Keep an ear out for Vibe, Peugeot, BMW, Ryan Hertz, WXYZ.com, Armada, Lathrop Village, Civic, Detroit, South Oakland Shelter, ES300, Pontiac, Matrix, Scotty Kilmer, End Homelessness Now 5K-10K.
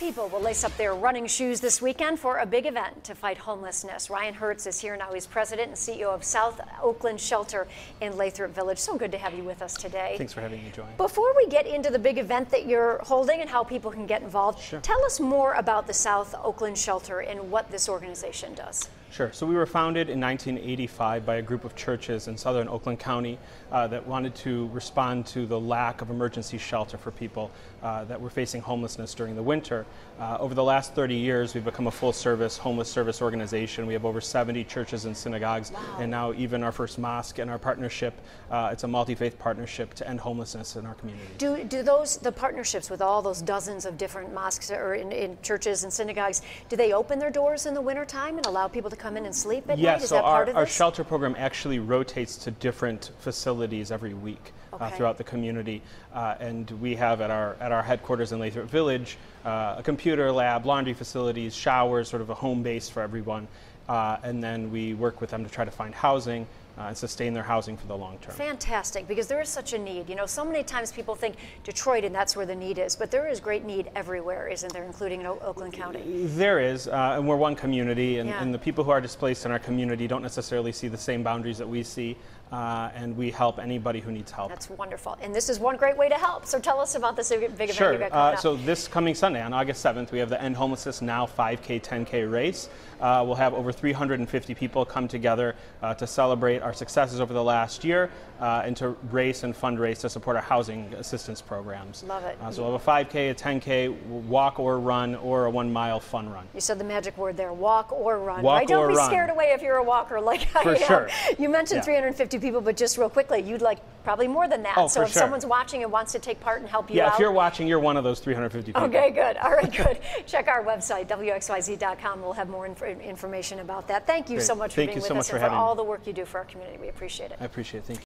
people will lace up their running shoes this weekend for a big event to fight homelessness. Ryan Hertz is here now. He's president and CEO of South Oakland Shelter in Lathrop Village. So good to have you with us today. Thanks for having me, Joanne. Before we get into the big event that you're holding and how people can get involved, sure, Tell us more about the South Oakland Shelter and what this organization does. Sure. So we were founded in 1985 by a group of churches in southern Oakland County that wanted to respond to the lack of emergency shelter for people that were facing homelessness during the winter. Over the last 30 years, we've become a full-service homeless service organization. We have over 70 churches and synagogues, wow, and now even our first mosque and our partnership. It's a multi-faith partnership to end homelessness in our community. Do the partnerships with all those dozens of different mosques or in churches and synagogues, do they open their doors in the wintertime and allow people to come in and sleep at night? Is that part of this? Our shelter program actually rotates to different facilities every week, okay, throughout the community, and we have at our headquarters in Lathrop Village a computer lab, laundry facilities, showers, sort of a home base for everyone, and then we work with them to try to find housing and sustain their housing for the long term. Fantastic, because there is such a need. You know, so many times people think Detroit and that's where the need is, but there is great need everywhere, isn't there, including in Oakland County? There is, and we're one community, and, yeah, and the people who are displaced in our community don't necessarily see the same boundaries that we see, and we help anybody who needs help. That's wonderful, and this is one great way to help. So tell us about this big event. Sure, you've got coming up. So this coming Sunday, on August 7th, we have the End Homelessness Now 5K-10K race. We'll have over 350 people come together to celebrate our successes over the last year and to race and fundraise to support our housing assistance programs. Love it. So we'll have a 5K, a 10K, walk or run, or a 1 mile fun run. You said the magic word there, walk or run. Walk, right? Don't be scared away if you're a walker like I am. For sure. You mentioned, yeah, 350 people, but just real quickly, you'd like probably more than that. Oh, so if someone's watching and wants to take part and help you out. Yeah, if you're watching, you're one of those 350 people. Okay, good. All right, good. Check our website, wxyz.com. We'll have more information about that. Thank you so much for being with us and for all the work you do for our community. We appreciate it. I appreciate it. Thank you.